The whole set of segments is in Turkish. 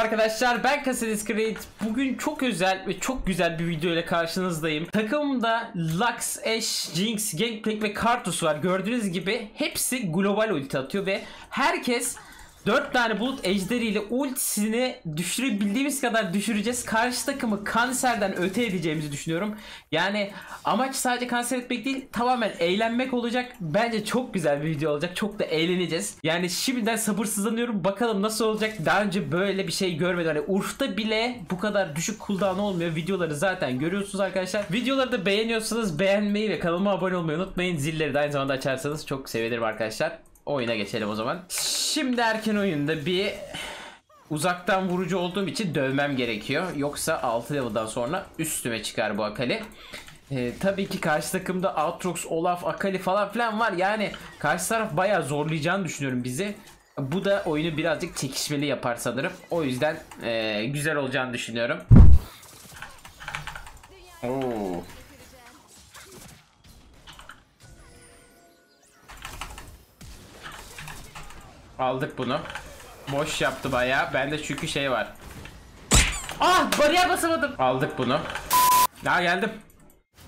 arkadaşlar, ben KassadinsCreed. Bugün çok özel ve çok güzel bir video ile karşınızdayım. Takımımda Lux, Ashe, Jinx, Gangplank ve Karthus var. Gördüğünüz gibi hepsi global ulti atıyor ve herkes 4 tane bulut ejderiyle ultisini düşürebildiğimiz kadar düşüreceğiz. Karşı takımı kanserden öte edeceğimizi düşünüyorum. Yani amaç sadece kanser etmek değil, tamamen eğlenmek olacak. Bence çok güzel bir video olacak. Çok da eğleneceğiz. Yani şimdiden sabırsızlanıyorum. Bakalım nasıl olacak. Daha önce böyle bir şey görmedim. Hani Urf'ta bile bu kadar düşük cooldown olmuyor. Videoları zaten görüyorsunuz arkadaşlar. Videoları da beğeniyorsanız beğenmeyi ve kanalıma abone olmayı unutmayın. Zilleri de aynı zamanda açarsanız çok sevinirim arkadaşlar. Oyuna geçelim o zaman. Şimdi erken oyunda bir uzaktan vurucu olduğum için dövmem gerekiyor. Yoksa 6 level'dan sonra üstüme çıkar bu Akali. Tabii ki karşı takımda Aatrox, Olaf, Akali falan filan var. Yani karşı taraf bayağı zorlayacağını düşünüyorum bizi. Bu da oyunu birazcık çekişmeli yapar sanırım. O yüzden güzel olacağını düşünüyorum. Oo. Aldık bunu. Boş yaptı bayağı. Bende çünkü şey var. Ah! Bariyer basamadım. Aldık bunu. Ya geldim.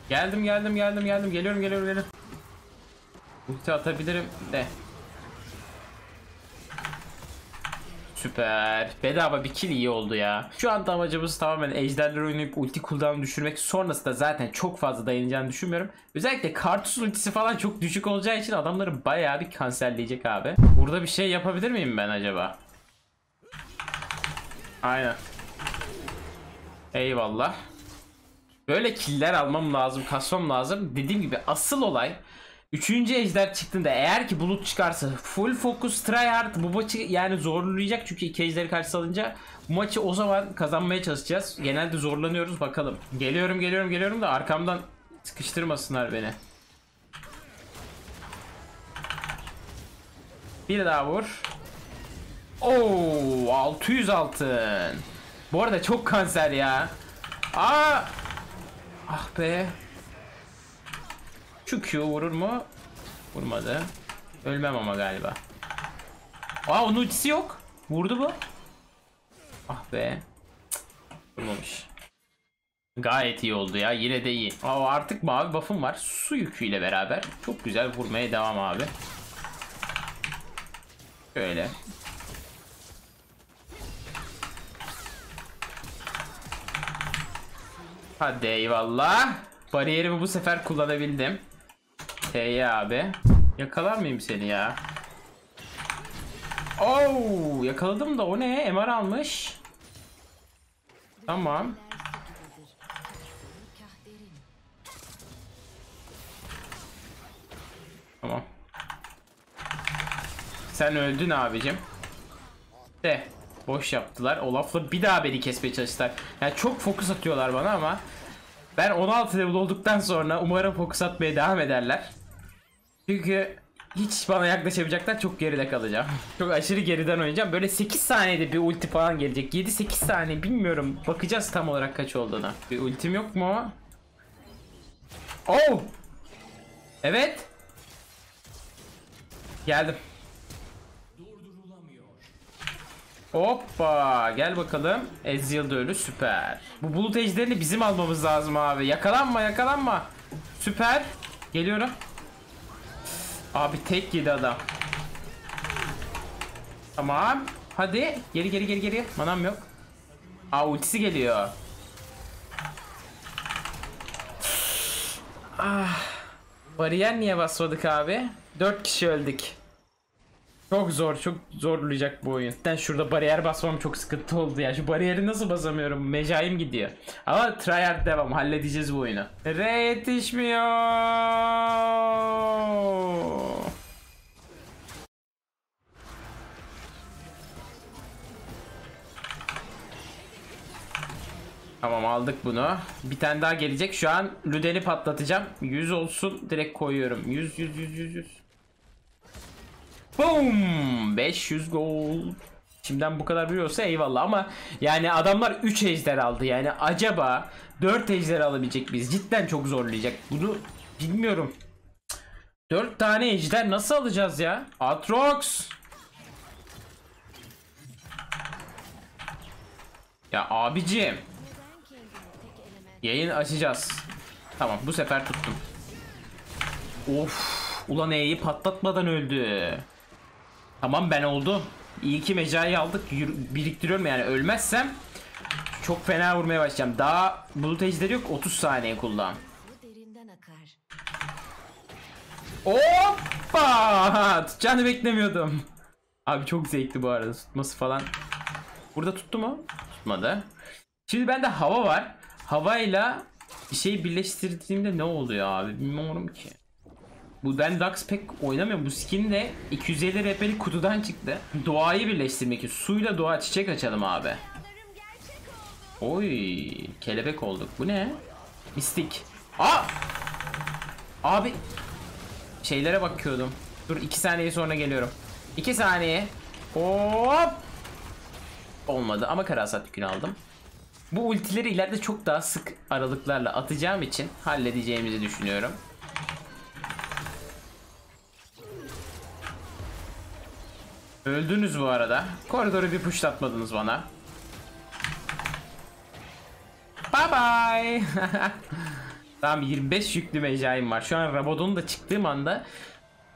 Geldim. Geliyorum. Ulti atabilirim de. Süper. Bedava bir kill iyi oldu ya. Şu anda amacımız tamamen ejderler oynayıp ulti cooldown'u düşürmek. Sonrasında zaten çok fazla dayanacağını düşünmüyorum. Özellikle Karthus ultisi falan çok düşük olacağı için adamları bayağı bir kanserleyecek abi. Burada bir şey yapabilir miyim ben acaba? Aynen. Eyvallah. Böyle killer almam lazım, kasmam lazım. Dediğim gibi asıl olay... 3. ejder çıktığında eğer ki bulut çıkarsa full focus try hard bu maçı yani zorlayacak, çünkü 2 ejderi karşı alınca bu maçı o zaman kazanmaya çalışacağız. Genelde zorlanıyoruz, bakalım. Geliyorum da arkamdan sıkıştırmasınlar beni. Bir daha vur. Oo, 600 altın. Bu arada çok kanser ya. Aa! Ah be. Şu Q vurur mu? Vurmadı. Ölmem ama galiba. Aa, onun ultisi yok. Vurdu bu. Ah be. Cık, vurmamış. Gayet iyi oldu ya. Yine de iyi. Aa, artık mavi buff'ım var. Su yüküyle beraber. Çok güzel vurmaya devam abi. Şöyle. Hadi eyvallah. Bariyerimi bu sefer kullanabildim. Hey abi. Yakalar mıyım seni ya? Oo, yakaladım da o ne? MR almış. Tamam. Tamam. Sen öldün abicim. De. Boş yaptılar. Olaf'la bir daha beni kesmeye çalıştılar. Yani çok fokus atıyorlar bana ama ben 16 level olduktan sonra umarım fokus atmaya devam ederler. Çünkü hiç bana yaklaşamayacaklar, çok geride kalacağım. Çok aşırı geriden oynayacağım. Böyle 8 saniyede bir ulti falan gelecek. 7-8 saniye bilmiyorum. Bakacağız tam olarak kaç olduğunu. Bir ultim yok mu? Oh! Evet. Geldim. Hoppa, gel bakalım. Ezreal da ölü, süper. Bu bulut ejderini bizim almamız lazım abi. Yakalanma. Süper. Geliyorum. Abi tek yedi adam. Tamam. Hadi geri. Manam yok. Aa, ultisi geliyor. Ah. Bariyer niye basmadık abi? 4 kişi öldük. Çok zorlayacak bu oyun. Ben şurada bariyer basmam çok sıkıntı oldu ya. Şu bariyeri nasıl basamıyorum? Mecaim gidiyor. Ama tryhard devam. Halledeceğiz bu oyunu. R yetişmiyor. Tamam, aldık bunu. Bir tane daha gelecek. Şu an Lüden'i patlatacağım. 100 olsun. Direkt koyuyorum. 100. Boom! 500 gold. Şimdiden bu kadar biliyorsa eyvallah ama yani adamlar 3 ejder aldı. Yani acaba 4 ejder alabilecek miyiz? Cidden çok zorlayacak. Bunu bilmiyorum. 4 tane ejder nasıl alacağız ya? Aatrox! Ya abicim. Yayın açacağız. Tamam, bu sefer tuttum. Of. Ulan E'yi patlatmadan öldü. Tamam, ben oldu. İyi ki mecayı aldık. Biriktiriyorum yani, ölmezsem çok fena vurmaya başlayacağım. Daha bulut ejderi yok. 30 saniye kullan. Hoppa! Tutacağını beklemiyordum. Abi çok zevkli bu arada tutması falan. Burada tuttu mu? Tutmadı. Şimdi bende hava var. Havayla bir şey birleştirdiğimde ne oluyor abi? Bilmiyorum ki. Bu ben Lux pek oynamıyorum. Bu skin de 250 RP'lik kutudan çıktı. Doğayı birleştirmek için. Suyla doğa, çiçek açalım abi. Oy, kelebek olduk. Bu ne? Mistik. Aa! Abi şeylere bakıyordum. Dur, 2 saniye sonra geliyorum. 2 saniye. Hop! Olmadı ama karasat yükünü aldım. Bu ultileri ileride çok daha sık aralıklarla atacağım için halledeceğimizi düşünüyorum. Öldünüz bu arada. Koridoru bir pushlatmadınız bana. Bye bye. Tamam, 25 yüklü mecayim var. Şu an Rabadon'un da çıktığım anda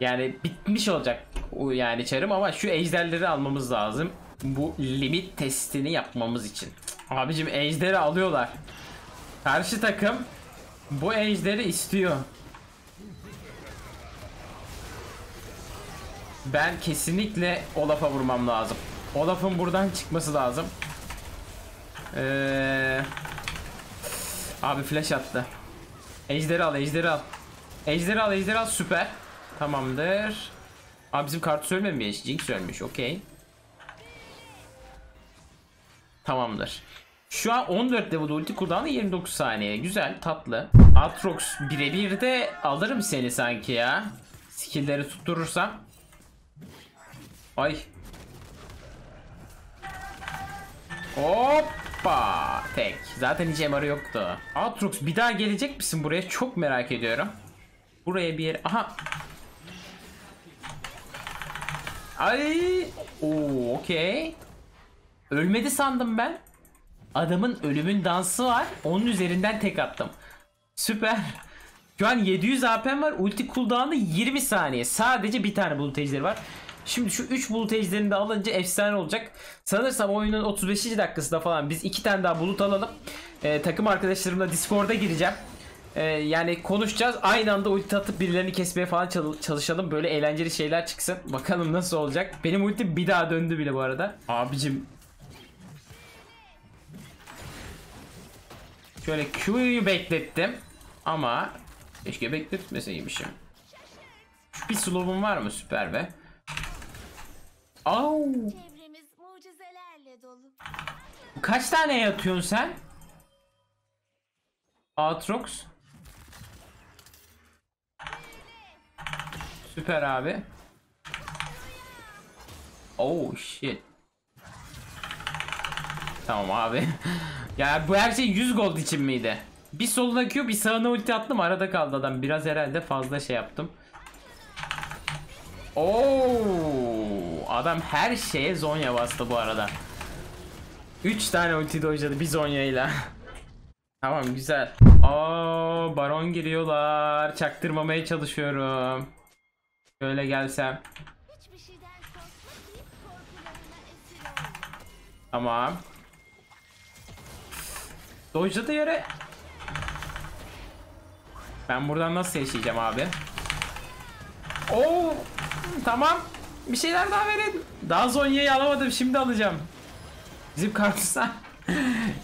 yani bitmiş olacak yani çarım, ama şu ejderleri almamız lazım. Bu limit testini yapmamız için. Abicim ejderi alıyorlar. Karşı takım bu ejderi istiyor. Ben kesinlikle Olaf'a vurmam lazım. Olaf'ın buradan çıkması lazım. Abi flash attı. Ejderi al, ejderi al. Ejderi al, ejderi al. Süper. Tamamdır. Abi bizim Karthus ölmemiş. Jinx ölmüş. Okey. Tamamdır. Şu an 14 level ulti cooldown'ı 29 saniye. Güzel, tatlı. Aatrox birebir de alırım seni sanki ya. Skill'leri tutturursam. Ay. Hoppa. Tek. Zaten hiç MR'ı yoktu. Aatrox, bir daha gelecek misin buraya? Çok merak ediyorum. Buraya bir yere. Aha. Ay. Oo, okey. Ölmedi sandım ben. Adamın ölümün dansı var. Onun üzerinden tek attım. Süper. Şu an 700 AP'm var. Ulti cooldown'da 20 saniye. Sadece bir tane bulut ejderi var. Şimdi şu 3 bulut ejderini de alınca efsane olacak. Sanırsam oyunun 35. dakikasında falan biz 2 tane daha bulut alalım. Takım arkadaşlarımla Discord'a gireceğim. Yani konuşacağız. Aynı anda ulti atıp birilerini kesmeye falan çalışalım. Böyle eğlenceli şeyler çıksın. Bakalım nasıl olacak. Benim ultim bir daha döndü bile bu arada. Abicim. Şöyle Q'yu beklettim. Ama keşke bekletmeseymişim. Bir slow'um var mı? Süper be. Au. Kaç tane yatıyorsun sen? Aatrox. Süper abi. Oh shit. Tamam abi. Ya bu her şey 100 gold için miydi? Bir soluna Q, bir sağına ulti attım, arada kaldı adam. Biraz herhalde fazla şey yaptım. Oo, adam her şeye Zonya bastı bu arada. 3 tane ulti dojladı bir Zonya ile. Tamam, güzel. Aa, Baron giriyorlar. Çaktırmamaya çalışıyorum. Şöyle gelsem. Tamam. Dojladı yere. Ben buradan nasıl yaşayacağım abi? Oo. Tamam. Bir şeyler daha verin. Daha Zonya'yı alamadım. Şimdi alacağım. Bizim Karthus.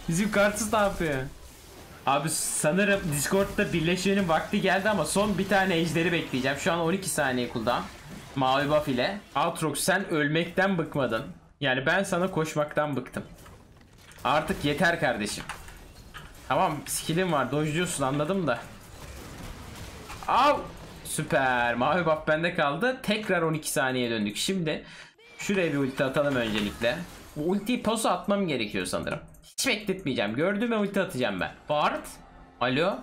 Bizim Karthus ne yapıyor? Abi sanırım Discord'da birleşmenin vakti geldi ama son bir tane ejderi bekleyeceğim. Şu an 12 saniye cooldown. Mavi buff ile. Aatrox, sen ölmekten bıkmadın. Yani ben sana koşmaktan bıktım. Artık yeter kardeşim. Tamam, skill'im var. Dojluyorsun, anladım da. Av. Süper. Mavi buff bende kaldı. Tekrar 12 saniye döndük. Şimdi şuraya bir ulti atalım öncelikle. Bu ultiyi posa atmam gerekiyor sanırım. Hiç bekletmeyeceğim. Gördüğüme ulti atacağım ben. Bard. Alo.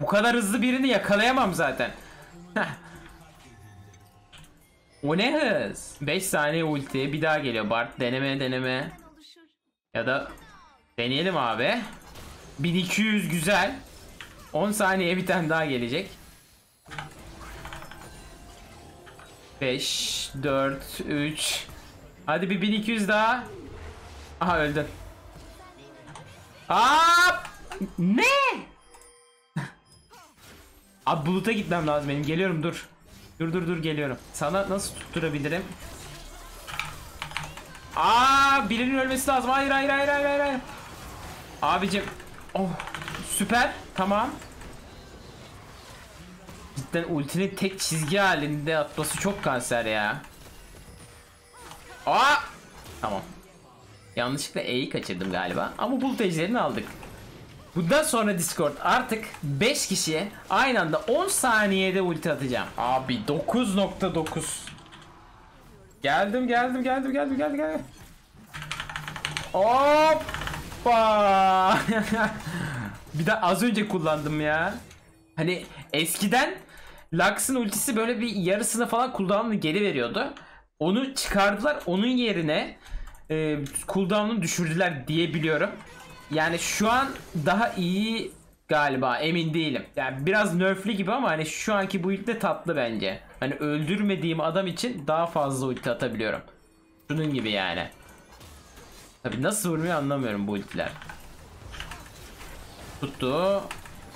Bu kadar hızlı birini yakalayamam zaten. Heh. O ne hız? 5 saniye ulti. Bir daha geliyor Bard. Deneme. Ya da Deneyelim abi. 1200 güzel. 10 saniye bir tane daha gelecek. 5, 4, 3. Hadi bir 1200 daha. Aha öldü. Aa! Ne? Abi buluta gitmem lazım benim. Geliyorum dur. Dur geliyorum. Sana nasıl tutturabilirim? Aa, birinin ölmesi lazım. Hayır. Abicim. Oh, süper. Tamam. Cidden ultinin tek çizgi halinde atması çok kanser ya. Aa! Tamam. Yanlışlıkla E'yi kaçırdım galiba. Ama bulut ejderini aldık. Bundan sonra Discord artık 5 kişiye aynı anda 10 saniyede ulti atacağım. Abi 9.9. Geldim. Hoppa. Bir de az önce kullandım ya. Hani eskiden Lux'ın ultisi böyle bir yarısını falan cooldown'ını geri veriyordu. Onu çıkardılar, onun yerine cooldown'unu düşürdüler diye biliyorum. Yani şu an daha iyi galiba, emin değilim. Yani biraz nerfli gibi ama hani şu anki bu ulti de tatlı bence. Hani öldürmediğim adam için daha fazla ulti atabiliyorum. Şunun gibi yani. Tabi nasıl vurmuyor anlamıyorum bu ultiler. Tuttu.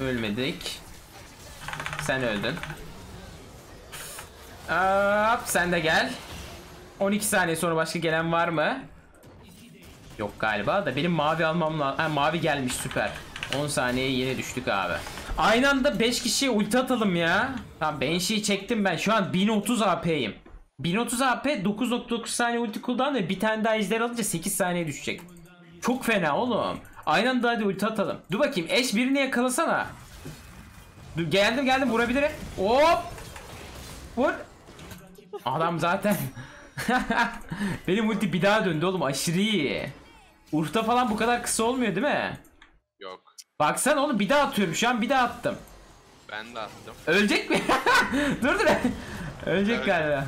Ölmedik. Sen öldün. Hop, sen de gel. 12 saniye sonra başka gelen var mı? Yok galiba da benim mavi almam lazım. Ha, mavi gelmiş, süper. 10 saniyeye yine düştük abi. Aynı anda 5 kişiye ulti atalım ya. Tamam, Banshee'yi çektim ben. Şu an 1030 AP'yim. 1030 AP 9.9 saniye ulti cooldown ve bir tane daha ejder alınca 8 saniye düşecek. Çok fena oğlum. Aynı anda hadi ulti atalım. Dur bakayım, Ashe birini yakalasana. Dur, geldim vurabilirim. Hop. Vur. Adam zaten. Benim ulti bir daha döndü oğlum, aşırı iyi. Urf'ta falan bu kadar kısa olmuyor değil mi? Yok. Baksana oğlum, bir daha atıyorum şu an, bir daha attım. Ben de attım. Ölecek mi? Dur. Ölecek evet galiba.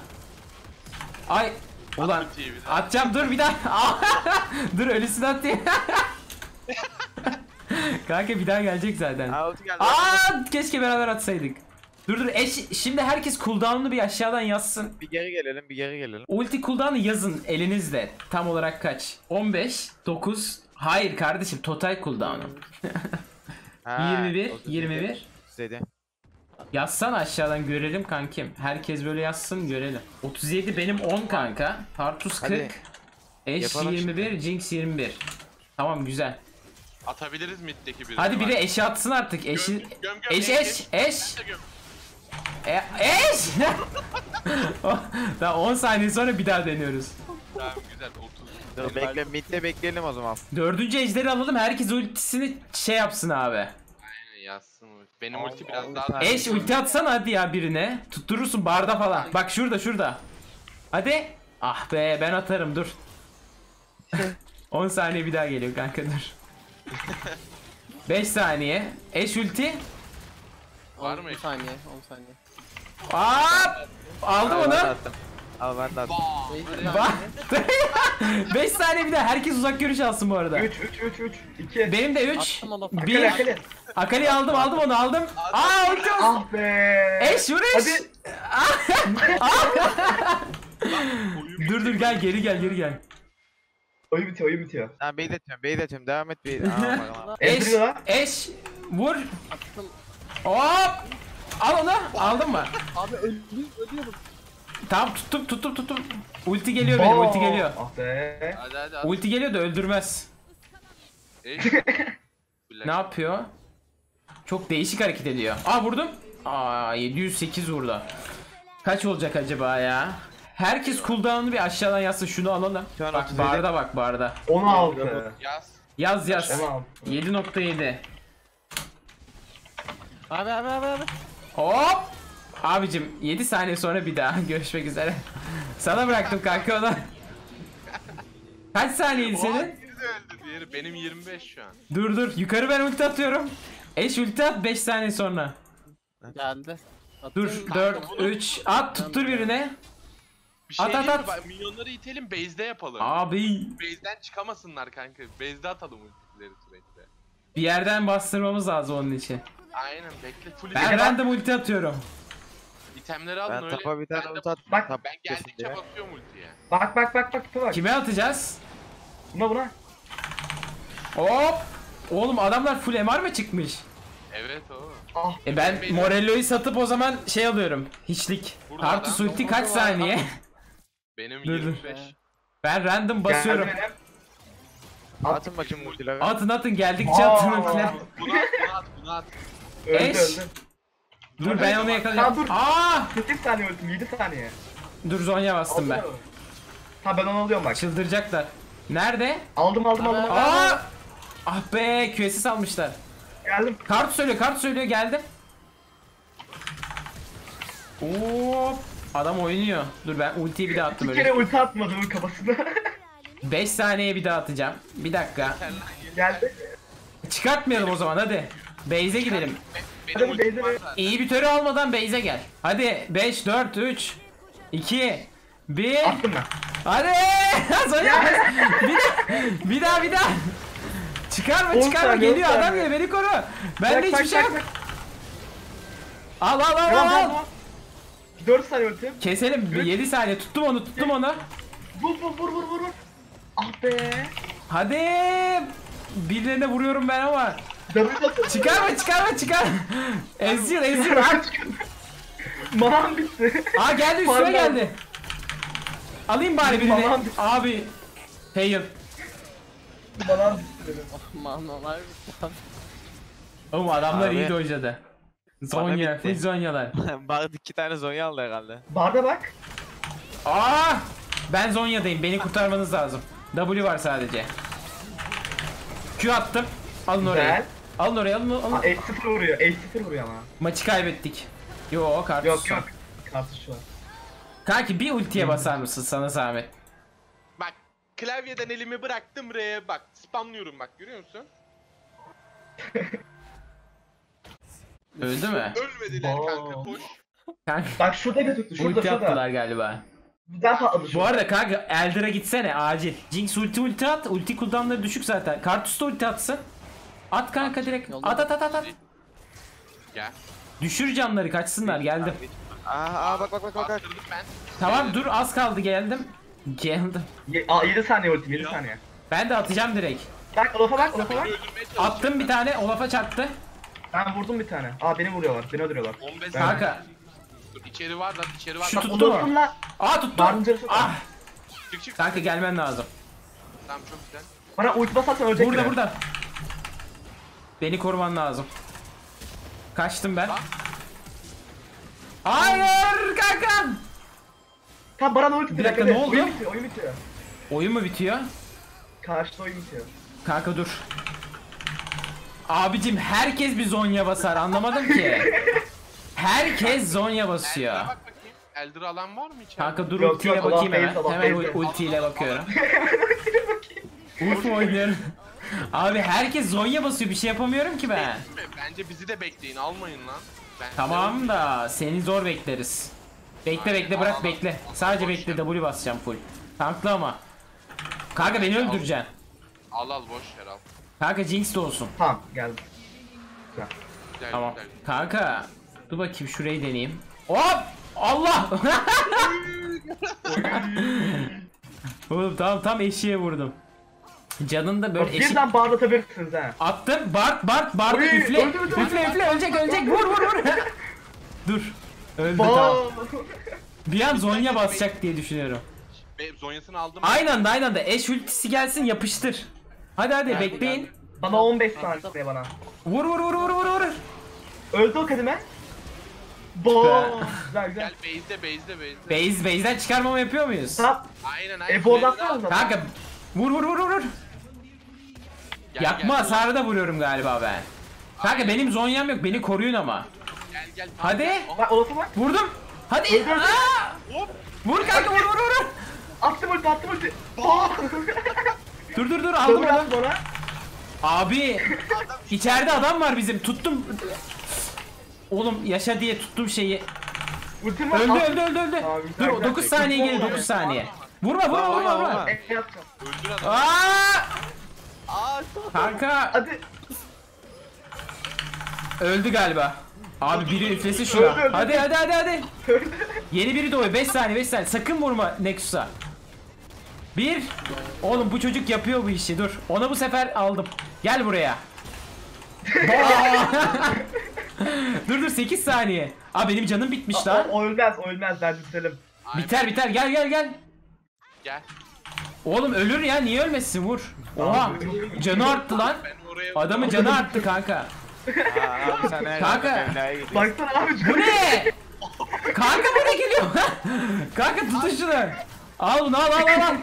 Ay ulan, atacağım dur bir daha. Dur ölüsünü atayım. Kanka bir daha gelecek zaten. Aa, keşke beraber atsaydık. Dur. Şimdi herkes cooldown'unu bir aşağıdan yazsın. Bir geri gelelim. Ulti cooldown'u yazın elinizle. Tam olarak kaç? 15, 9. Hayır kardeşim, total cooldown'u. 21. Yazsana aşağıdan görelim kankim. Herkes böyle yazsın görelim. 37 benim 10 kanka. Karthus 40. Ashe 21, şimdi. Jinx 21. Tamam güzel. Atabiliriz middeki biri. Hadi biri Ashe atsın artık. Ashe. Daha 10 saniye sonra bir daha deniyoruz. Tamam güzel, 30. Bekle, midde bekleyelim o zaman. 4. ejderi alalım, herkes ultisini şey yapsın abi. Aynen, yazsın. Benim ulti biraz daha. Ashe ulti atsana hadi ya birine. Tutturursun barda falan. Bak şurada. Hadi. Ah be, ben atarım dur. 10 saniye bir daha geliyor kanka dur. 5 saniye. Ashe ulti. Var mı? 10 saniye. Aa! Aldım onu. Al ben de attım. 5 saniye bir de herkes uzak görüş alsın bu arada. 3 2. Benim de 3. 1. Akali aldım onu. Aa, ulti. Ah be. Ashe vuruş. Hadi. Dur gel geri gel. Oyun bitiyor. Tamam, beyt atıyorum. Devam et beyt. Ashe vur. Attım. Hop! Al onu. Aldın mı? Abi ölüyorum. Tamam, tuttum. Ulti geliyor benim, ulti geliyor. Ah be. Hadi. Ulti geliyor da öldürmez. Ne yapıyor? Çok değişik hareket ediyor. Aa, vurdum. Aa, 708 vurdu. Kaç olacak acaba ya? Herkes cooldown'unu bir aşağıdan yazsın, şunu alalım. Bak barda. 16. Yaz. 7.7. Abi. Hop! Abicim 7 saniye sonra bir daha görüşmek üzere. Sana bıraktım kanka ona. Kaç saniyeydi senin? Benim 25 şu an. Dur. Yukarı ben ulti atıyorum. Ashe ulti at 5 saniye sonra. Geldi. Dur. 4, 3, at, tuttur birine. Bir şey at. Milyonları itelim, base'de yapalım. Abi. Base'den çıkamasınlar kanka. Base'de atalım ulti. izleriz sürekli. Bir yerden bastırmamız lazım onun için. Aynen, bekle. Ben random ulti atıyorum. İtemleri alın öyle. Ben tapa ulti attım. Bak, ben geldikçe basıyorum ultiye. Bak bak bak bak, bak. Kime atacağız? Buna buna. Hop! Oğlum adamlar full MR mı çıkmış? Evet oğlum. Ah, ben Morello'yu satıp o zaman şey alıyorum. Hiçlik. Karthus ulti kaç saniye? Benim 25. Ben random basıyorum. Geldim. Atın bakayım ultileri. Atın atın, geldikçe atın ultileri. Bunu at, bunu at, bunu at. Eş. Dur ben onu yakalayacağım. Dur. Aaa! 8 saniye öldüm, 7 saniye. Dur, Zonya bastım ben. Ha, ben onu alıyorum bak. Çıldıracaklar. Nerede? Aldım aldım aldım. Aaa! Ah be, QS'i almışlar. Geldim. Karthus söylüyor, Karthus söylüyor, geldim. Ooo! Adam oynuyor. Dur ben ultiyi bir daha attım öyle. Bir kere ulti atmadım kafasına. 5 saniye bir daha atacağım. Bir dakika. Geldi. Çıkartmayalım o zaman, hadi. Base'e gidelim. İyi bir töre almadan base'e gel. Hadi 5, 4, 3, 2, 1. Attım ben. Hadi. Bir daha. Çıkarma geliyor adam ya, beni koru. Ben de hiçbir şey yok. Al. 4 saniye öteyim. Keselim. 7 saniye tuttum onu. Vur. Ah be. Hadi. Birilerine vuruyorum ben ama. Çıkarma. Ezir. Manam bitti. Aa, geldi üstüme geldi. Alayım bari birini. Abi. Fail. Manam bitti. Manalar bitti. Oğlum adamlar iyi de oynadı. Zonya, full zonyalar. Barda 2 tane zonya aldı herhalde. Barda bak. Aa! Ben zonyadayım. Beni kurtarmanız lazım. W var sadece. Q attım. Alın oraya. Alın oraya. H0 vuruyor ama. Maçı kaybettik. Yo, Karthus. Yok. Karthus şu an. Kanki bir ultiye basar mısın sana zahmet? Bak, klavyeden elimi bıraktım R'ye, bak. Spamlıyorum bak, görüyor musun? Öldü mü? Ölmediler kanka, boş. Bak şurada da tuttu, şurada. Ulti attılar galiba. Bir daha patladı. Bu arada kanka Elder'a gitsene acil. Jinx ulti at, ulti cooldownları düşük zaten. Karthus da ulti atsın. At kanka direkt, at. Gel. Düşür canları, kaçsınlar, geldim. Aa bak. Tamam dur, az kaldı, geldim. 7 saniye ultim, 7 saniye. Ben de atacağım direkt. Bak Olaf'a bak. Attım bir tane, Olaf'a çarptı. Ben vurdum bir tane. Aa, beni vuruyorlar, beni öldürüyorlar. Kanka. İçeri var. Şu tuttu mu? Aa, tuttu. Ah. Çık. Kanka gelmen lazım. Tamam, çok güzel. Bana ulti basarsan ölecek. Burada. Beni koruman lazım. Kaçtım ben. Hayır kanka. Tam Baran ulti. Bir dakika, ne oldu? Oyun bitiyor. Oyun mu bitiyor? Karşıda oyun bitiyor. Kanka dur. Abicim herkes bir zonya basar, anlamadım ki. Herkes zonya basıyor. Elder'a bak bakayım. Elder'a alan var mı içeride? Kanka dur, ultiyle bakayım hemen. Hemen ultiyle bakıyorum. Urf mu oynuyorum? Abi herkes zonya basıyor, bir şey yapamıyorum ki ben. Bence bizi de bekleyin, almayın lan. Tamam da seni zor bekleriz. Bekle bırak, bekle. Sadece bekle, W basacağım full. Tanklı ama. Kanka beni öldüreceksin. Al boş ver al. Kanka Jinx de olsun. Tamam geldim. Tamam. Kanka dur bakayım, şurayı deneyeyim. Hop! Allah! Oğlum tam eşiğe vurdum. Canın da böyle eşik. Birden bağlatabilirsiniz ha. Attım. Bart üfle. Ölecek. Vur. Dur. Öldü tamam. Bir an Zonya basacak diye düşünüyorum. Zonya'sını aldım. Aynen da Ashe ultisi gelsin, yapıştır. Hadi bekleyin. Bana 15 saniye bana. Vur. Öldü o kadime. Güzel. Base'de. Base'den çıkarmama yapıyor muyuz? Tamam. Aynen. Ebolaktan kanka. Vur. Yapma, hasarı da vuruyorum galiba ben. Kanka benim zonyam yok, beni koruyun ama. Gel. Hadi. Bak Olaf'a bak. Vurdum. Hadi. Hop. Vur kanka, vur. Attım ulti. Dur aldım onu. Abi içeride adam var bizim. Tuttum. Oğlum yaşa diye tuttum şeyi. Öldü. Dur 9 saniye geri, 9 saniye. Vurma. Öldür adamı. Kanka. Hadi. Öldü galiba. Abi biri üflesi şuna. Hadi hadi hadi hadi. Yeni biri doğuyor. 5 saniye 5 saniye. Sakın vurma Nexus'a. Bir. Oğlum bu çocuk yapıyor bu işi. Dur. Ona bu sefer aldım. Gel buraya. Dur dur 8 saniye. Aa benim canım bitmiş lan. Ölmez ölmez ben bitelim. Biter biter gel gel gel. Gel. Oğlum ölür ya niye ölmesin vur. Oha canı arttı lan. Adamın canı arttı kanka. Aa, kanka. Baksana abi. Bu ne? Kanka bu ne geliyor? Kanka tutun şunu. Al bunu al al al.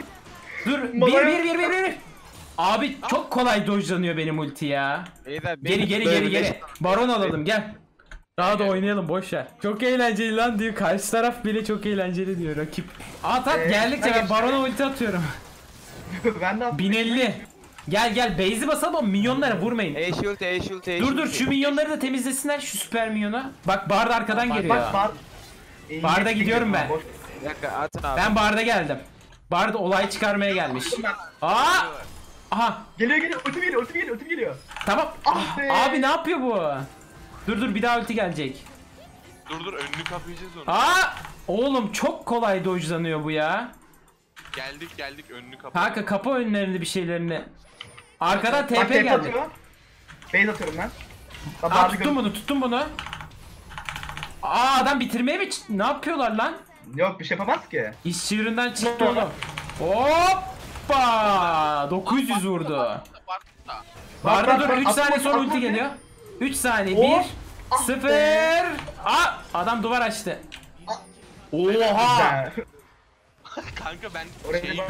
Dur bir. Abi çok kolay dojlanıyor benim ulti ya. Geri. Baron alalım gel. Daha da oynayalım boş ver. Çok eğlenceli lan diyor. Karşı taraf bile çok eğlenceli diyor rakip. At geldikçe ben Baron'a ulti atıyorum. Ben de attım. 1050. Gel base'i basalım ama minyonlara vurmayın. Ashe ulti. Dur şu minyonları da temizlesinler şu süper minyona. Bak barda arkadan geliyor. Barda gidiyorum ben. Ben barda geldim. Barda olay çıkarmaya gelmiş. Aa! Aha. Geliyor. Ulti geliyor. Tamam. Abi ne yapıyor bu? Dur bir daha ulti gelecek. Dur önünü kapayacağız onu. Aa! Oğlum çok kolay dojlanıyor bu ya. Geldik önünü kapa. Kanka kapa önlerini bir şeylerini. Arkadan TP geldi. Base atıyorum ben. Aa, tuttum bunu. Aa adam bitirmeye mi? Ne yapıyorlar lan? Yok bir şey yapamaz ki. İş çığırından çıktı oğlum. Hoppa! 900 vurdu. Barda dur 3 saniye sonra ulti geliyor. 3 saniye 1 0. Aa adam duvar açtı. Oha!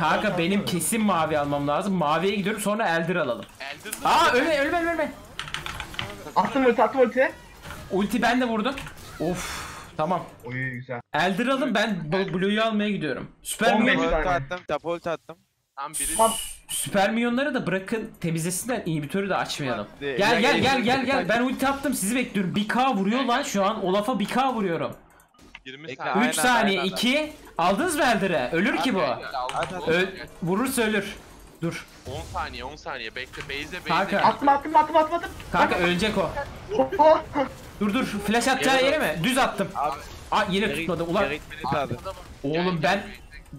Kanka benim kesin mavi almam lazım. Maviye gidiyorum sonra eldir alalım. Aa ölme. Attım ulti. Ulti ben de vurdum. Of tamam. Oy güzel. Eldir alın ben blue'yu almaya gidiyorum. Süper minyonları attım. Tam biri. Süper minyonları da bırakın temizlesinler. İnhibitörü de açmayalım. Gel. Ben ulti attım sizi bekliyorum. 1k vuruyor lan şu an. Olaf'a 1k vuruyorum. 20 saniye. 3 saniye 2. Aldınız mı Eldir'e? Ölür ki bu. Vurursa ölür. Dur. 10 saniye bekle. Base'e. Attım. Kanka ölecek o. Dur. Flash atacağı yere mi? Düz attım. Aa yine tutmadı. Ulan. Oğlum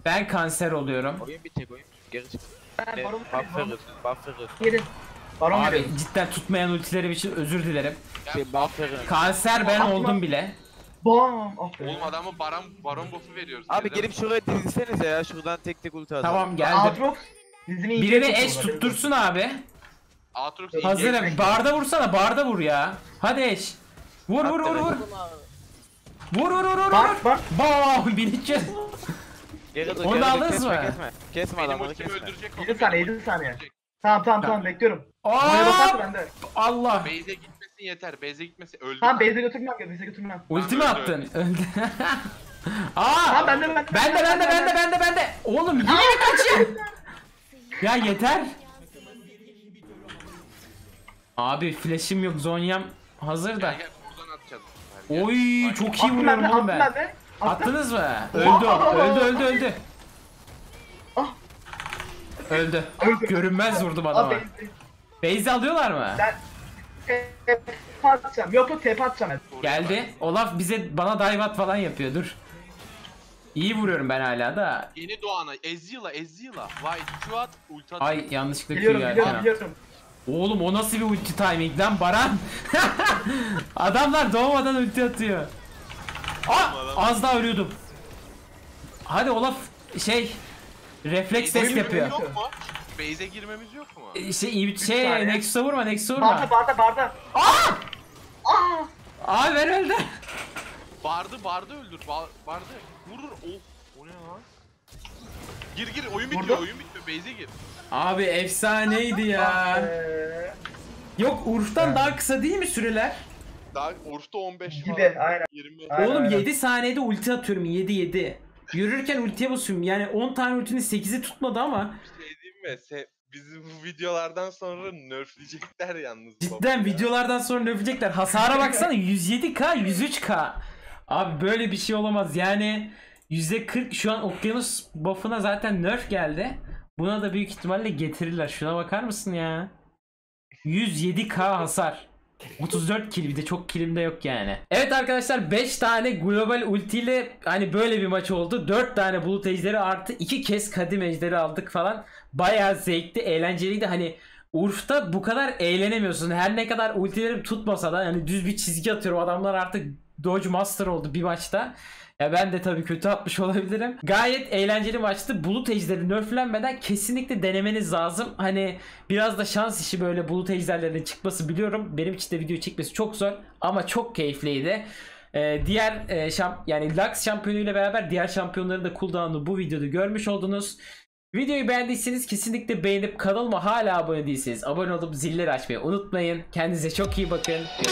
ben kanser oluyorum. Oyun bitecek. Geri çık. Baron abi cidden tutmayan ultilerim için özür dilerim. Kanser ben oldum bile. Bam. Oğlum adamı baron bofu veriyoruz. Abi gelip şuraya dizilsenize ya şuradan tek ulti atalım. Tamam geldim. Birini Ashe tuttursun abi. Aatrox hazırım. Barda vursana barda vur ya. Hadi Ashe. Vur. Vur. Bam 1300. Onu da aldınız mı? Kesme adamları kesme. 7 saniye. Tamam bekliyorum. Allah. Base'e gitmesin yeter. Base'e gitmesin öldü. Tamam base'e götürmem. Ulti mi attın? Aa! Ben de. Oğlum yine mi kaçayım? Ya yeter. Abi flash'im yok. Zonyam hazır da. Oy çok iyi vuruyorum oğlum ben. Attınız mı? Öldü. Ah. Öldü. Görünmez vurdum adama. Base'i alıyorlar mı? Yok tepe atacağım. Geldi. Olaf bana dive at falan yapıyor. Dur. İyi vuruyorum ben hala da. Yeni doğana Ezreal'a. Vay şu at ulti at. Ay yanlışlıkla biliyorum. Oğlum o nasıl bir ulti timing lan Baran? Adamlar doğmadan ulti atıyor. Az daha ölüyordum. Hadi Olaf refleks test yapıyor. Base'e girmemiz yok mu? Nexus'a vurma. Barda. Aa! Abi ver öldü. Barda öldür. Barda vurur. Of. O ne lan? Gir. Oyun bitiyor. Base'e gir. Abi efsaneydi ya. Yok Urf'tan daha kısa değil mi süreler? Daha Urf'ta 15 var. Aynen. 20. Oğlum 7 saniyede ulti atıyorum. 7. Yürürken ultiye basıyorum. Yani 10 tane ultinin 8'i tutmadı ama. Bir şey diyeyim mi? Bizi bu videolardan sonra nerfleyecekler yalnız. Cidden videolardan sonra nerfleyecekler. Hasara baksana 107k, 103k. Abi böyle bir şey olamaz. Yani %40 şu an Okyanus buff'ına zaten nerf geldi. Buna da büyük ihtimalle getirirler. Şuna bakar mısın ya? 107k hasar. 34 kill, bir de çok killim de yok yani. Evet arkadaşlar, 5 tane global ultiyle hani böyle bir maç oldu. 4 tane bulut ejderi artı 2 kez kadim ejderi aldık falan. Bayağı zevkli, eğlenceliydi. Hani Urf'ta bu kadar eğlenemiyorsun. Her ne kadar ultilerim tutmasa da yani düz bir çizgi atıyorum. Adamlar artık Dodge Master oldu bir maçta. Ya ben de tabii kötü atmış olabilirim. Gayet eğlenceli maçtı. Bulut ejderi nerflenmeden kesinlikle denemeniz lazım. Hani biraz da şans işi böyle bulut ejderlerinin çıkması, biliyorum. Benim için de video çekmesi çok zor ama çok keyifliydi. Diğer yani Lux şampiyonuyla beraber diğer şampiyonların da cooldown'u bu videoda görmüş oldunuz. Videoyu beğendiyseniz kesinlikle beğenip kanalıma hala abone değilseniz abone olup zilleri açmayı unutmayın. Kendinize çok iyi bakın. Görüşürüz.